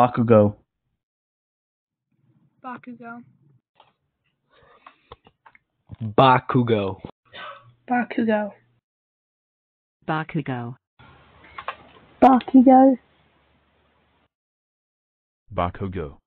Bakugo. Bakugo. Bakugo. Bakugo. Bakugo. Bakugo. Bakugo.